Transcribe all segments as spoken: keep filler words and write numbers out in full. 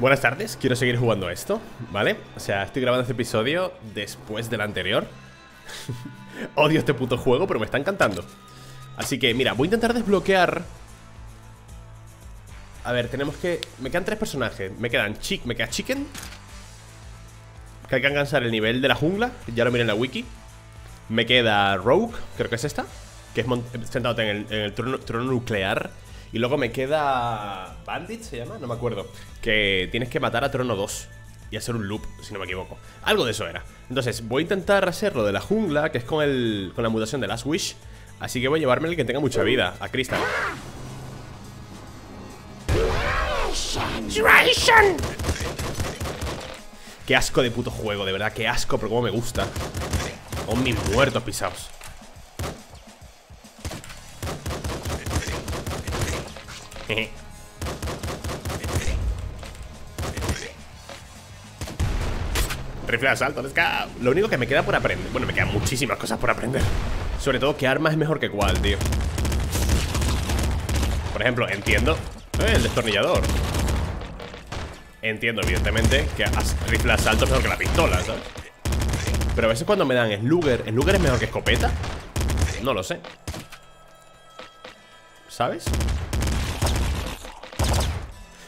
Buenas tardes, quiero seguir jugando a esto, ¿vale? O sea, estoy grabando este episodio después del anterior. Odio este puto juego, pero me está encantando. Así que, mira, voy a intentar desbloquear. A ver, tenemos que... Me quedan tres personajes. Me quedan Chick, me queda Chicken, que hay que alcanzar el nivel de la jungla, ya lo miré en la wiki. Me queda Rogue, creo que es esta, que es sentado en el, en el trono, trono nuclear. Y luego me queda... Bandit se llama, no me acuerdo. Que tienes que matar a Trono dos y hacer un loop, si no me equivoco. Algo de eso era. Entonces voy a intentar hacer lo de la jungla, que es con, el, con la mutación de Last Wish. Así que voy a llevarme el que tenga mucha vida, a Crystal. Qué asco de puto juego, de verdad, qué asco, pero cómo me gusta. Con mis muertos pisados. Rifle de asalto, let's go. Lo único que me queda por aprender. Bueno, me quedan muchísimas cosas por aprender. Sobre todo, qué arma es mejor que cuál, tío. Por ejemplo, entiendo eh, el destornillador. Entiendo, evidentemente, que rifle de asalto es mejor que la pistola, ¿sabes? Pero a veces cuando me dan Slugger, ¿Slugger es mejor que escopeta? No lo sé, ¿sabes?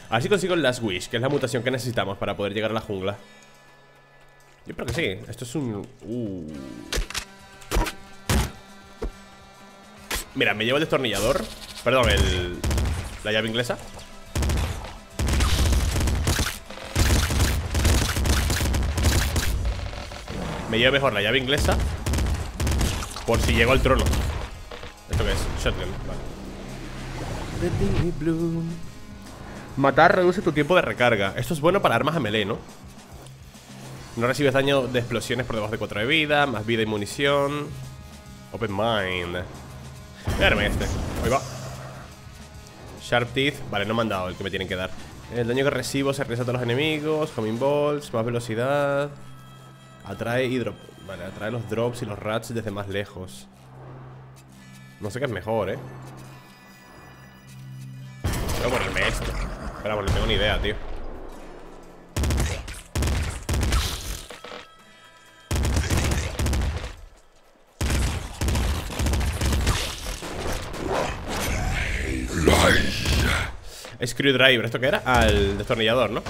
A ver si consigo el Last Wish, que es la mutación que necesitamos para poder llegar a la jungla. Yo creo que sí. Esto es un... Uh. Mira, me llevo el destornillador. Perdón, el... la llave inglesa. Me llevo mejor la llave inglesa, por si llego al trono. ¿Esto qué es? Shotgun, vale. Matar reduce tu tiempo de recarga. Esto es bueno para armas a melee, ¿no? No recibes daño de explosiones por debajo de cuatro de vida. Más vida y munición. Open Mind. Voy a darme este. Ahí va. Sharp Teeth. Vale, no me han dado el que me tienen que dar. El daño que recibo se regresa a todos los enemigos. Homing Bolts. Más velocidad. Atrae y drop. Vale, atrae los drops y los rats desde más lejos. No sé qué es mejor, ¿eh? Voy a ponerme esto. Espera, porque no tengo ni idea, tío. Screwdriver, ¿esto qué era? Ah, el destornillador, ¿no?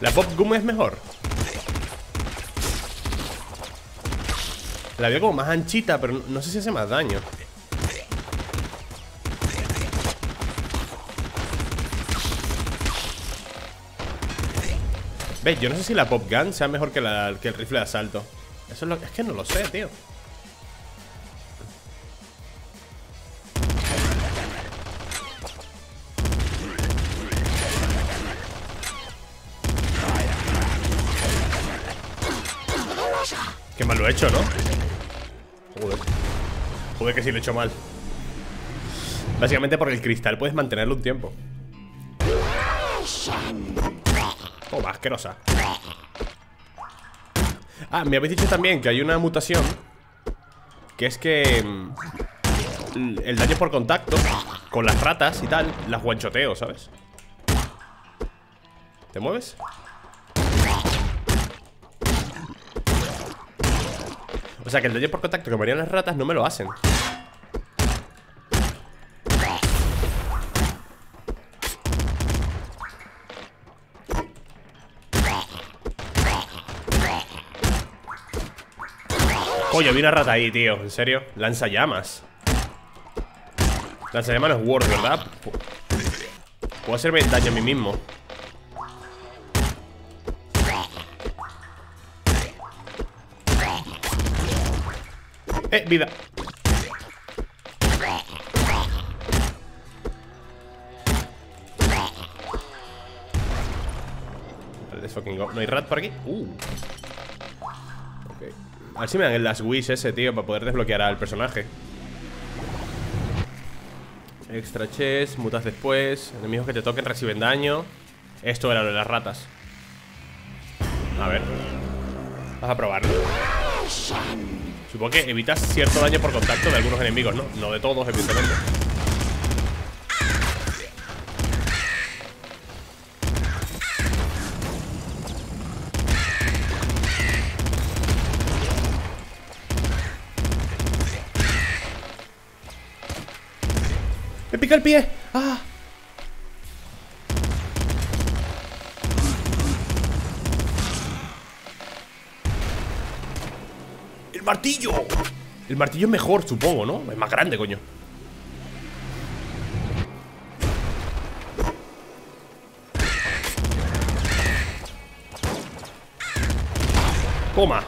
La Pop Gun es mejor. La veo como más anchita, pero no sé si hace más daño. ¿Ves? Yo no sé si la Pop Gun sea mejor que, la, que el rifle de asalto. Eso es, lo, es que no lo sé, tío. Qué mal lo he hecho, ¿no? Joder. Joder que sí lo he hecho mal. Básicamente porque el cristal puedes mantenerlo un tiempo. Toma, asquerosa. Ah, me habéis dicho también que hay una mutación, que es que el daño por contacto con las ratas y tal las guanchoteo, ¿sabes? ¿Te mueves? O sea, que el daño por contacto que me harían las ratas no me lo hacen. Coño, vi una rata ahí, tío. ¿En serio? Lanzallamas. Lanzallamas no es Word, ¿verdad? Puedo hacerme daño a mí mismo. Eh, vida. Vale, let's fucking go. ¿No hay rat por aquí? Uh. Okay. A ver si me dan el Last Wish ese, tío, para poder desbloquear al personaje. Extra chest, mutas después. Enemigos que te toquen reciben daño. Esto era lo de las ratas. A ver. Vas a probarlo. Supongo que evitas cierto daño por contacto de algunos enemigos, ¿no? No de todos, evidentemente. pica el pie. ¡Ah! ¡El martillo! El martillo es mejor, supongo, ¿no? Es más grande, coño. Toma.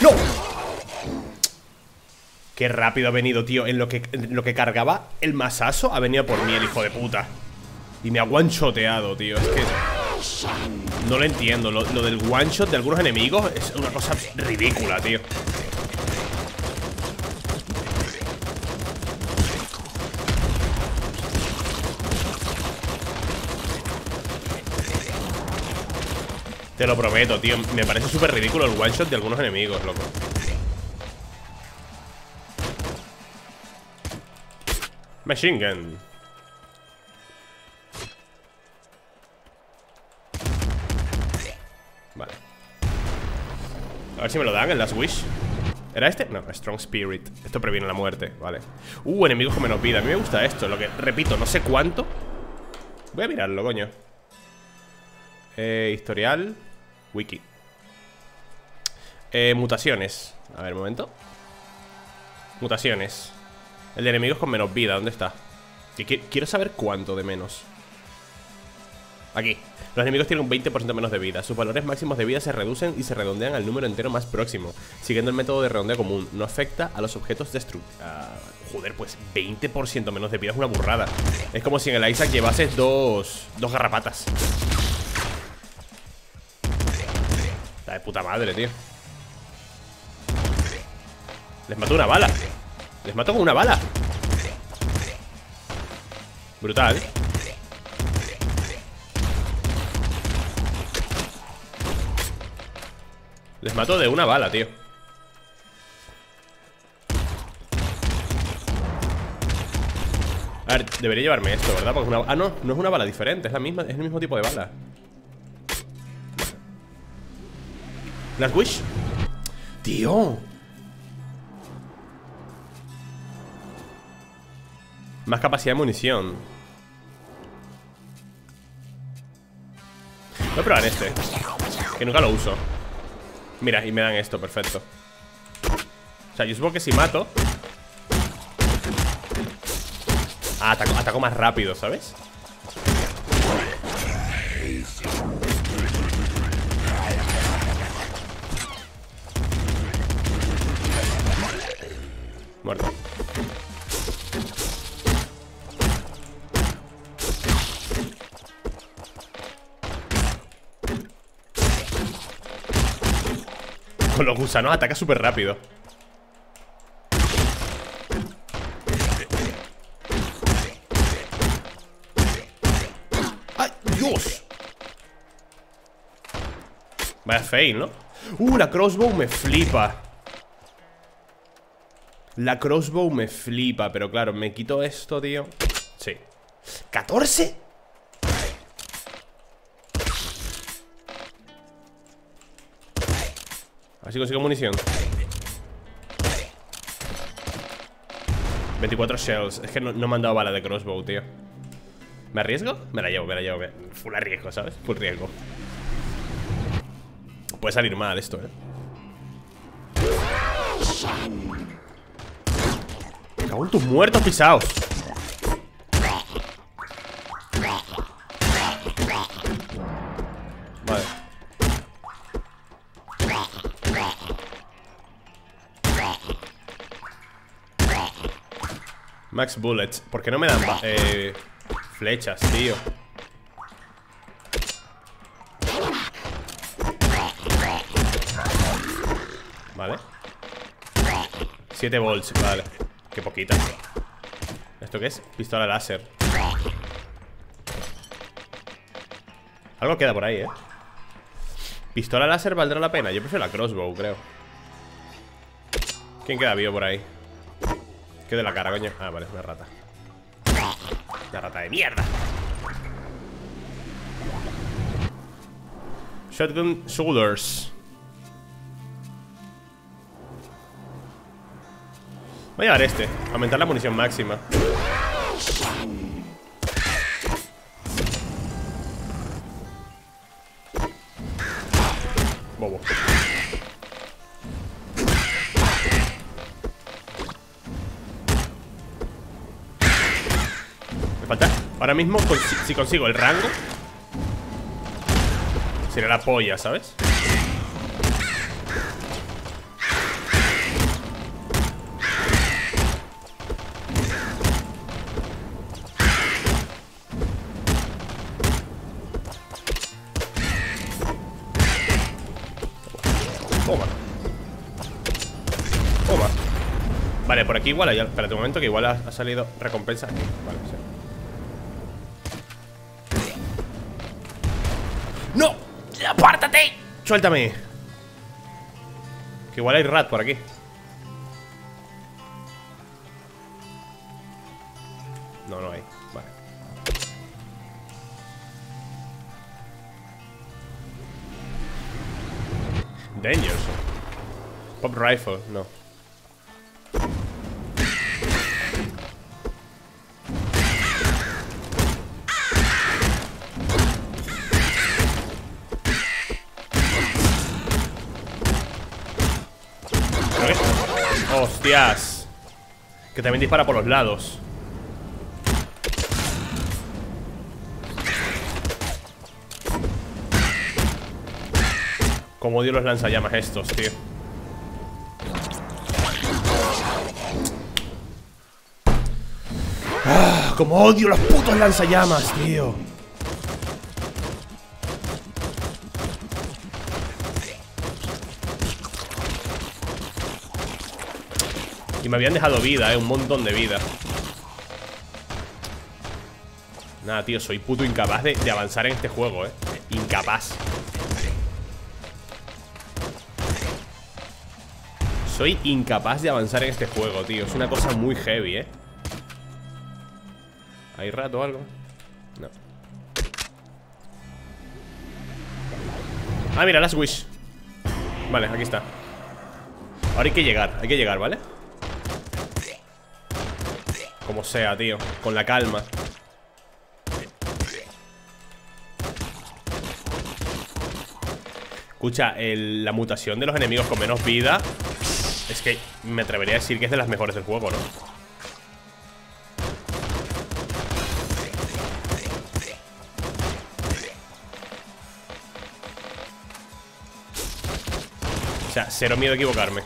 ¡No! Qué rápido ha venido, tío. En lo que, en lo que cargaba el masazo ha venido por mí el hijo de puta. Y me ha one-shoteado, tío. Es que no lo entiendo. Lo, lo del one-shot de algunos enemigos es una cosa ridícula, tío. Te lo prometo, tío. Me parece súper ridículo el one shot de algunos enemigos, loco. Machine Gun. Vale. A ver si me lo dan en Last Wish. ¿Era este? No, Strong Spirit. Esto previene la muerte, vale. Uh, enemigos con menos vida. A mí me gusta esto. Lo que, repito, no sé cuánto. Voy a mirarlo, coño. Eh, historial. Wiki. Eh, mutaciones. A ver, un momento. Mutaciones. El de enemigos con menos vida, ¿dónde está? Quiero saber cuánto de menos. Aquí. Los enemigos tienen un veinte por ciento menos de vida. Sus valores máximos de vida se reducen y se redondean al número entero más próximo, siguiendo el método de redondeo común. No afecta a los objetos destructivos. Ah, joder, pues veinte por ciento menos de vida es una burrada. Es como si en el Isaac llevases dos Dos garrapatas. Está de puta madre, tío. Les mato una bala. Les mato con una bala. Brutal. Les mato de una bala, tío. A ver, debería llevarme esto, ¿verdad? Porque es una... Ah, no, no es una bala diferente. Es la misma, es el mismo tipo de bala. Last Wish. Tío. Más capacidad de munición. Voy a probar este, que nunca lo uso. Mira, y me dan esto, perfecto. O sea, yo supongo que si mato ah, ataco, ataco más rápido, ¿sabes? Muerto. Con los gusanos ataca súper rápido. ¡Ay, Dios! Vaya fail, ¿no? Uh, la crossbow me flipa. La crossbow me flipa, pero claro, me quito esto, tío. Sí. ¿catorce? A ver si consigo munición. veinticuatro shells. Es que no, no me han dado bala de crossbow, tío. ¿Me arriesgo? Me la llevo, me la llevo. Me... Full arriesgo, ¿sabes? Full riesgo. Puede salir mal esto, ¿eh? Cago en tus muertos pisados. Vale. Max bullets. ¿Por qué no me dan eh, flechas, tío? Vale. siete volts, vale. Qué poquita. ¿Esto qué es? Pistola láser. Algo queda por ahí, ¿eh? Pistola láser valdrá la pena. Yo prefiero la crossbow, creo. ¿Quién queda vivo por ahí? ¿Qué de la cara, coño? Ah, vale, es una rata. Una rata de mierda. Shotgun Shoulders. Voy a llevar este. Aumentar la munición máxima. Bobo. Me falta. Ahora mismo, si consigo el rango, sería la polla, ¿sabes? Por aquí igual, ya, espérate un momento que igual ha, ha salido recompensa aquí. Vale, sí. ¡No! ¡Apártate! ¡Suéltame! Que igual hay rat por aquí. No, no hay. Vale. Dangerous. Pop Rifle, no. Hostias. Que también dispara por los lados. Como odio los lanzallamas estos, tío. Ah, como odio los putos lanzallamas, tío. Me habían dejado vida, eh, un montón de vida. Nada, tío, soy puto incapaz de, de avanzar en este juego, eh. Incapaz. Soy incapaz de avanzar en este juego, tío. Es una cosa muy heavy, eh. ¿Hay rato o algo? No. Ah, mira, Last Wish. Vale, aquí está. Ahora hay que llegar, hay que llegar, ¿vale? Como sea, tío, con la calma. Escucha, el, la mutación de los enemigos con menos vida, es que me atrevería a decir que es de las mejores del juego, ¿no? O sea, cero miedo a equivocarme.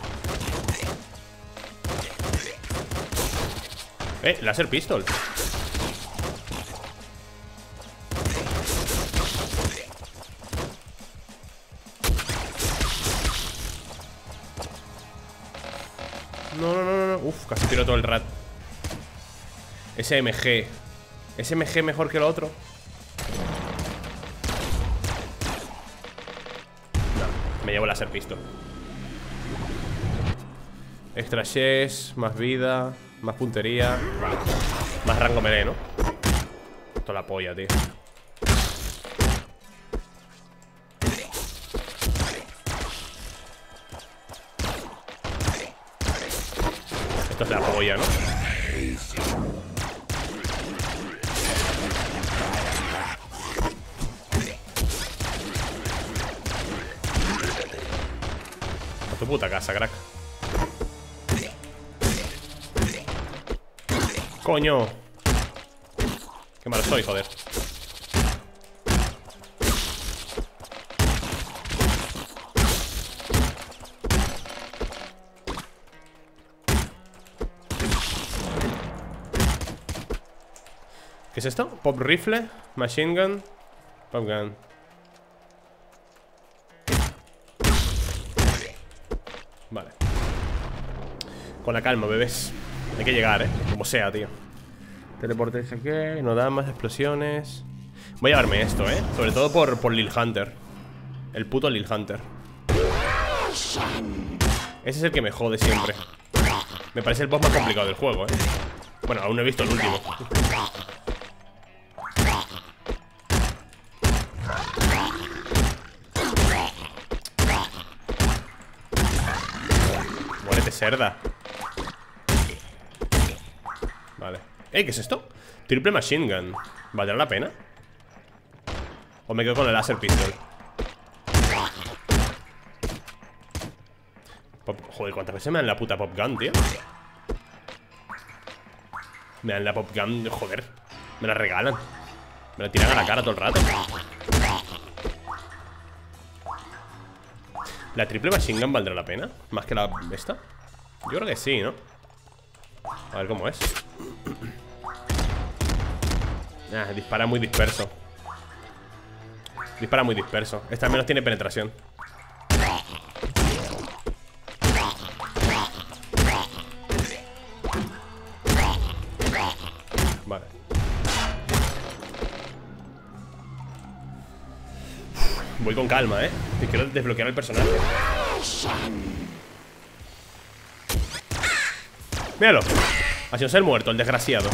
Eh, Laser Pistol. No, no, no, no. Uf, casi tiro todo el rat. S M G. S M G mejor que lo otro. No, me llevo Laser Pistol. Extra chest, más vida. Más puntería. Más rango melee, ¿no? Esto la polla, tío. Esto es la polla, ¿no? A tu puta casa, crack. Coño. Qué malo soy, joder. ¿Qué es esto? Pop Rifle, Machine Gun, Pop Gun. Vale. Con la calma, bebés. Hay que llegar, eh, como sea, tío. Teleportes aquí, no da más explosiones. Voy a darme esto, eh. Sobre todo por, por Lil Hunter. El puto Lil Hunter. Ese es el que me jode siempre. Me parece el boss más complicado del juego, eh. Bueno, aún no he visto el último. cerda. Vale. ¿Eh? ¿Qué es esto? Triple Machine Gun. ¿Valdrá la pena? ¿O me quedo con el Laser Pistol? Pop... Joder, ¿cuántas veces me dan la puta Pop Gun, tío? Me dan la Pop Gun, joder. Me la regalan. Me la tiran a la cara todo el rato. ¿La Triple Machine Gun valdrá la pena? ¿Más que la esta? Yo creo que sí, ¿no? A ver cómo es. Ah, dispara muy disperso. Dispara muy disperso. Esta al menos tiene penetración. Vale. Voy con calma, ¿eh? Te quiero desbloquear el personaje. Míralo. Ha sido ser muerto, el desgraciado.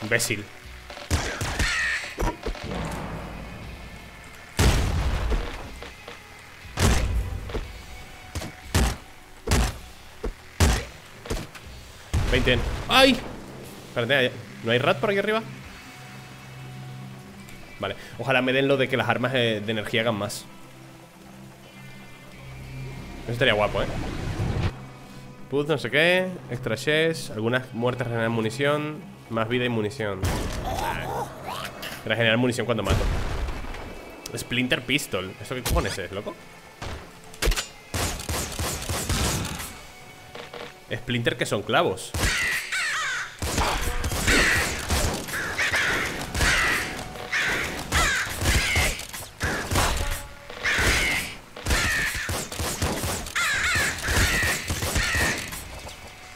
Imbécil. veinte. ¡Ay! Espérate, ¿no hay rat por aquí arriba? Vale, ojalá me den lo de que las armas de energía hagan más. Eso estaría guapo, ¿eh? Puz, no sé qué. Extra chest. Algunas muertes regeneran munición. Más vida y munición. Regenerar munición cuando mato. Splinter Pistol. ¿Eso qué cojones es, loco? Splinter que son clavos.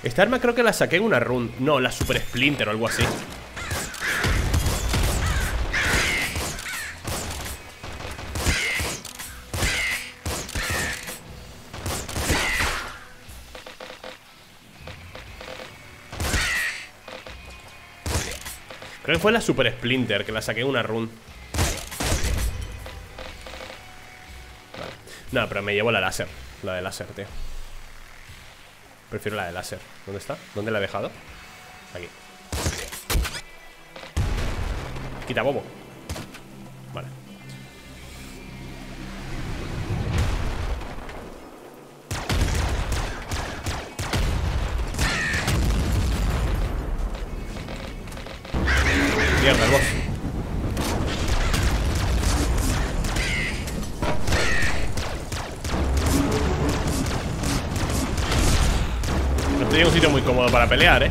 Esta arma creo que la saqué en una run. No, la Super Splinter o algo así. Creo que fue la Super Splinter que la saqué en una run. Vale. No, pero me llevo la láser. La de láser, tío. Prefiero la de láser. ¿Dónde está? ¿Dónde la he dejado? Aquí. Quita, bobo. Vale. Mierda, el boss. Estoy en un sitio muy cómodo para pelear, eh.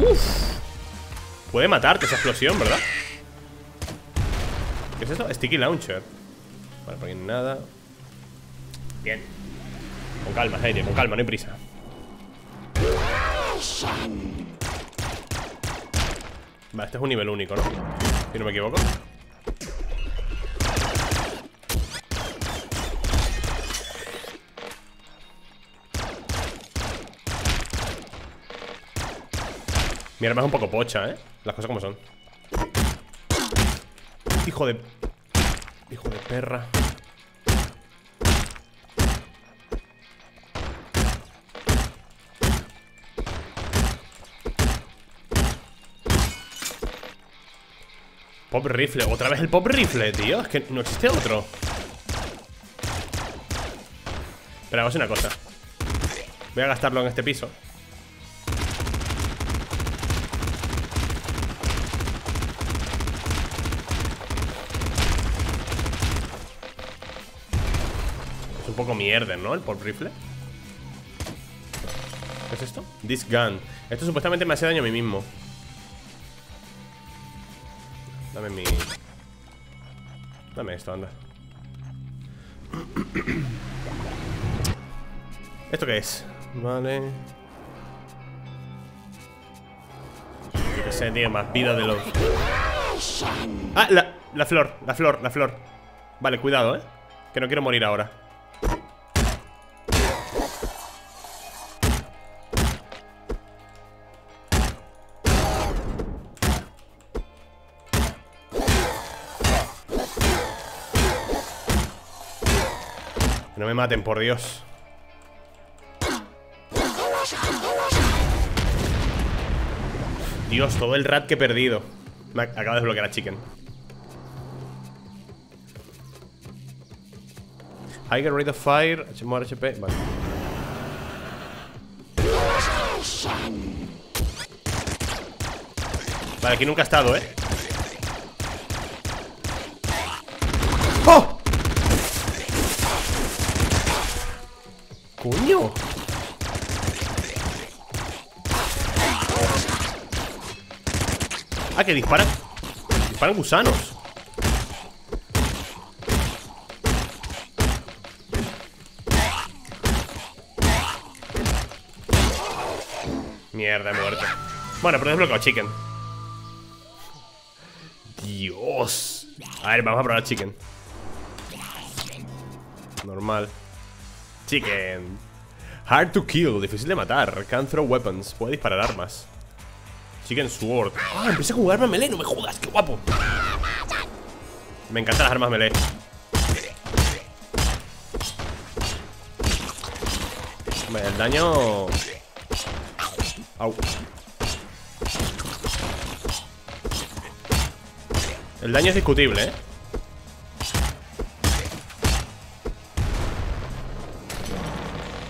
Uf. Puede matarte esa explosión, ¿verdad? ¿Qué es esto? Sticky Launcher. Vale, por aquí nada. Bien. Con calma, gente, con calma, no hay prisa. Vale, este es un nivel único, ¿no? Si no me equivoco. Mi arma es un poco pocha, ¿eh? Las cosas como son. Hijo de... Hijo de perra. Pop Rifle, otra vez el Pop Rifle, tío. Es que no existe otro. Pero hagamos una cosa. Voy a gastarlo en este piso. Es un poco mierda, ¿no? El Pop Rifle. ¿Qué es esto? This Gun. Esto supuestamente me hace daño a mí mismo. Dame mi... Dame esto, anda. ¿Esto qué es? Vale. Que se tiene más vida de los... Ah, la, la flor, la flor, la flor. Vale, cuidado, eh. Que no quiero morir ahora. Que no me maten, por Dios. Dios, todo el rat que he perdido. Me acaba de desbloquear a Chicken. Higher rate of fire, more H P. Vale. Vale, aquí nunca ha estado, ¿eh? ¡Oh! ¡Coño! Ah, que disparan. Disparan gusanos. Mierda, he muerto. Bueno, pero he desbloqueado Chicken. Dios. A ver, vamos a probar Chicken. Normal. Chicken. Hard to kill, difícil de matar. Can throw weapons, puede disparar armas. Chicken Sword. Ah, empecé a jugarme a melee, no me jodas, qué guapo. Me encantan las armas melee. Vale, el daño... Au. El daño es discutible, ¿eh?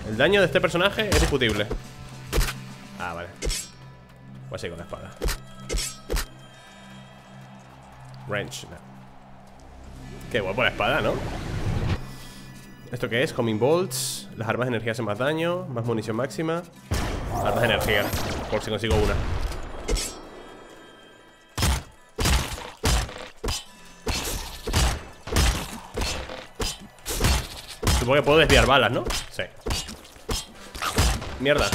El daño de este personaje es discutible. Ah, vale. Voy a seguir con la espada. Range, no. Qué guapo la espada, ¿no? ¿Esto qué es? Homing Bolts. Las armas de energía hacen más daño. Más munición máxima. Armas de energía. Por si consigo una. Supongo que puedo desviar balas, ¿no? Sí. Mierda.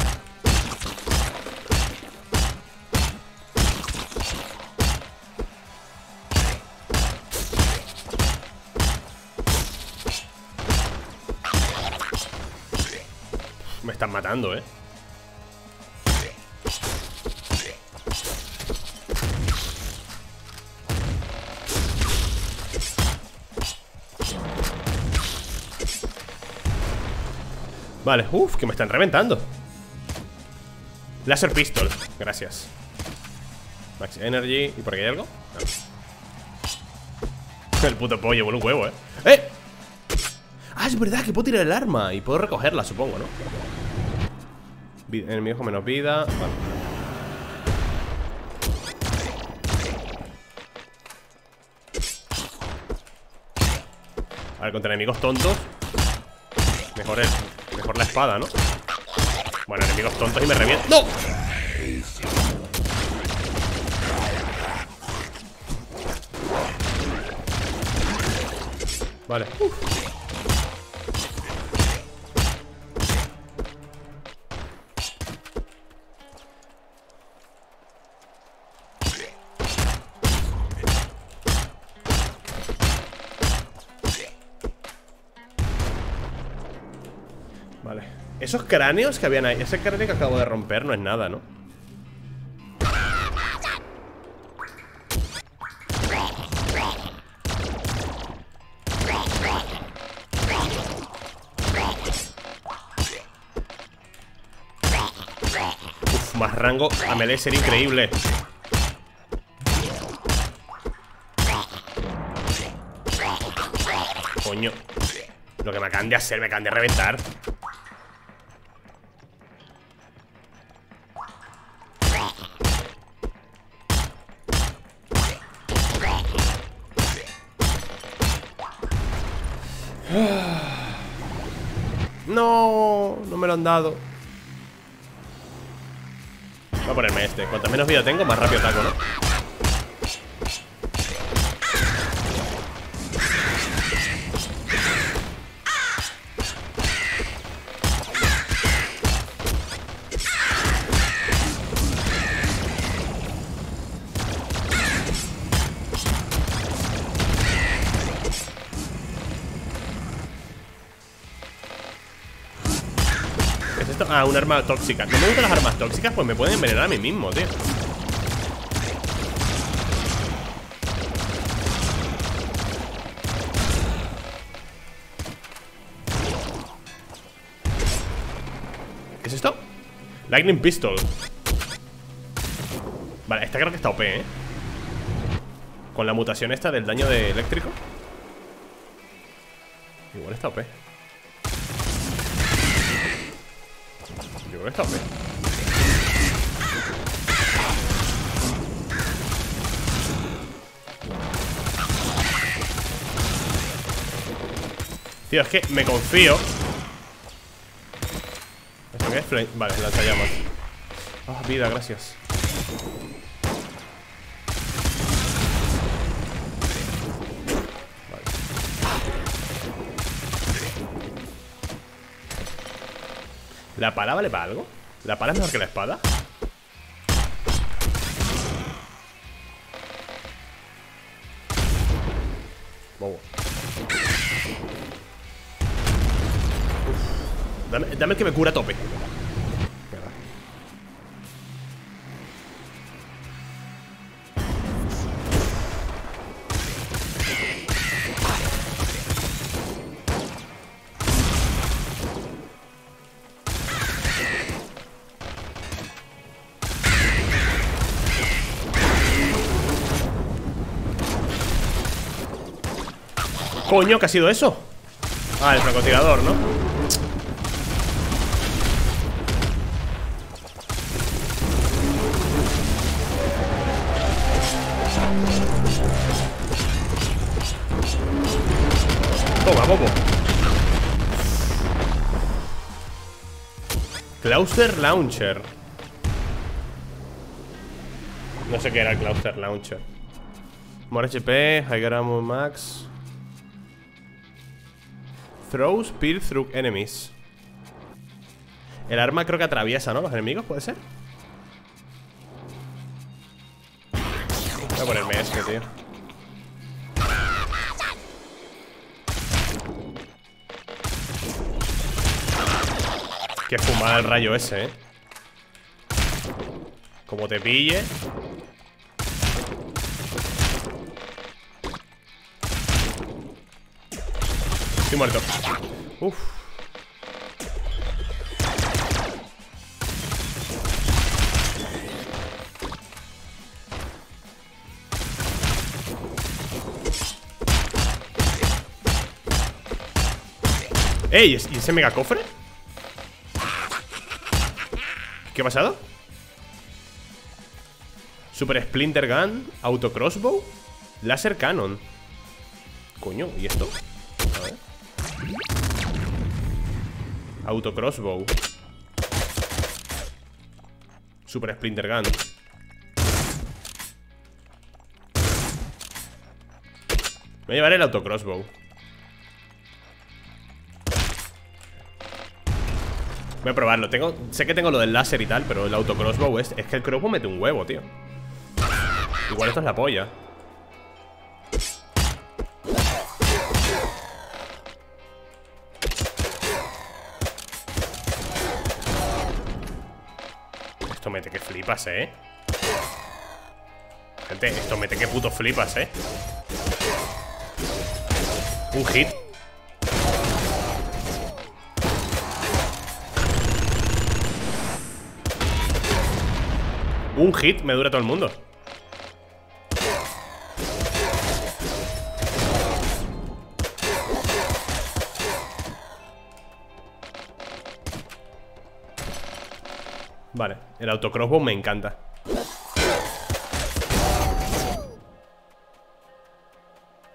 Me están matando, ¿eh? Vale, uff, que me están reventando. Laser Pistol, gracias. Max Energy, ¿y por aquí hay algo? No. El puto pollo, bueno, un huevo, eh. ¡Eh! Ah, es verdad que puedo tirar el arma y puedo recogerla, supongo, ¿no? Enemigo con menos vida. Vale. A ver, contra enemigos tontos. Mejor él. Mejor la espada, ¿no? Bueno, enemigos tontos y me reviento. ¡No! Vale. Uf. Esos cráneos que habían ahí. Ese cráneo que acabo de romper no es nada, ¿no? Uf, más rango a melee sería increíble. Coño. Lo que me acaban de hacer, me acaban de reventar. No, no me lo han dado. Voy a ponerme este. Cuanto menos vida tengo, más rápido ataco, ¿no? ¿Qué es esto? Ah, un arma tóxica. No me gustan las armas tóxicas, pues me pueden envenenar a mí mismo, tío. ¿Qué es esto? Lightning Pistol. Vale, esta creo que está O P, ¿eh? Con la mutación esta del daño de eléctrico. Igual está O P. Yo creo que está O P. Tío, es que me confío. ¿Esto qué es? Vale, lanzallamas. Ah, oh, vida, gracias. ¿La pala vale para algo? ¿La pala es mejor que la espada? Bobo. Dame, dame el que me cura a tope. Coño, ¿qué ha sido eso? Ah, el francotirador, ¿no? Toma, poco. Cluster Launcher. No sé qué era el Cluster Launcher. More H P, high ammo max. Throw, spear through enemies. El arma creo que atraviesa, ¿no? Los enemigos, ¿puede ser? Voy a ponerme este, tío. Qué fumada el rayo ese, ¿eh? Como te pille. Estoy muerto. Uf. Ey, ¿y ese mega cofre? ¿Qué ha pasado? Super Splinter Gun, Auto Crossbow, Laser Cannon. Coño, ¿y esto? A ver. Auto Crossbow, Super Splinter Gun. Me llevaré el Auto Crossbow. Voy a probarlo. Tengo, sé que tengo lo del láser y tal, pero el Auto Crossbow es, es que el crossbow mete un huevo, tío. Igual esto es la polla. Esto mete que flipas, eh. Gente, esto mete que puto flipas, eh. Un hit. Un hit me dura todo el mundo. Vale, el Auto Crossbow me encanta.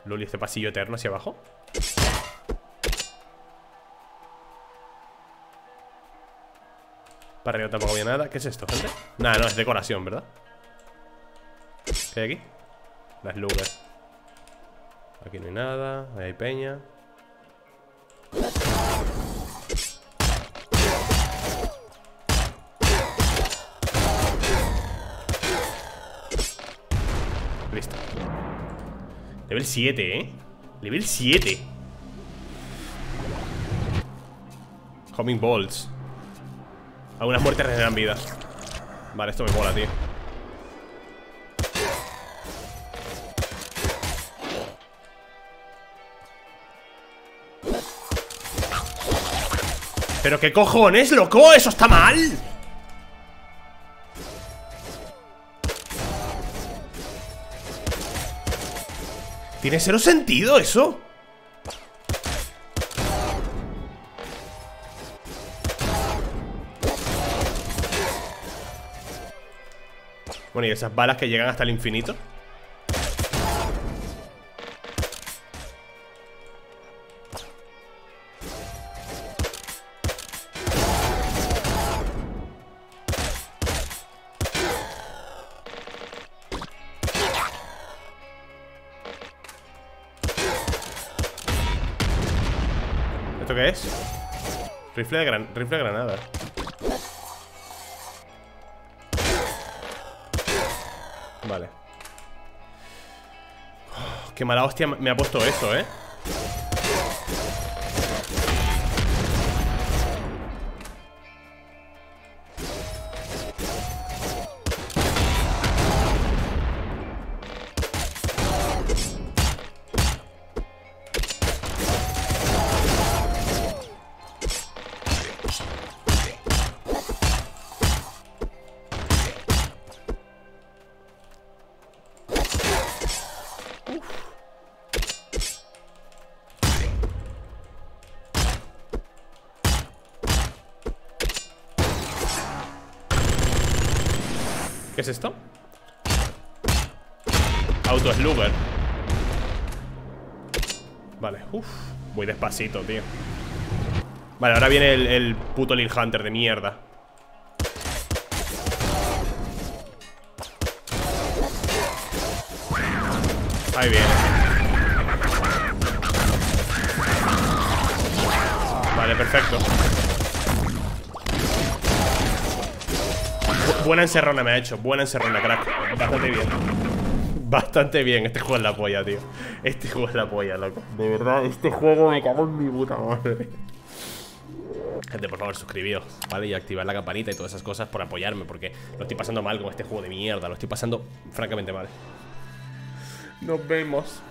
Loli, este pasillo eterno hacia abajo. Para arriba tampoco había nada. ¿Qué es esto, gente? Nada, no, es decoración, ¿verdad? ¿Qué hay aquí? Las luces. Aquí no hay nada, ahí hay peña. Listo. Level siete, ¿eh? Level siete. Homing Bolts. Algunas muertes regeneran vida. Vale, esto me mola, tío. ¿Pero qué cojones, loco? ¡Eso está mal! ¿Tiene cero sentido eso? Bueno, y esas balas que llegan hasta el infinito. ¿Qué es? Rifle de gran... Rifle de granada. Vale. Oh, qué mala hostia me ha puesto eso, ¿eh? ¿Qué es esto? Auto Slugger. Vale, uff. Voy despacito, tío. Vale, ahora viene el, el puto Lil Hunter de mierda. Ahí viene. Vale, perfecto. Buena encerrona me ha hecho, buena encerrona, crack. Bastante bien. Bastante bien, este juego es la polla, tío. Este juego es la polla, loco. De verdad, este juego me cago en mi puta madre. Gente, por favor, suscribíos, ¿vale? Y activad la campanita y todas esas cosas por apoyarme, porque lo estoy pasando mal con este juego de mierda. Lo estoy pasando francamente mal. Nos vemos.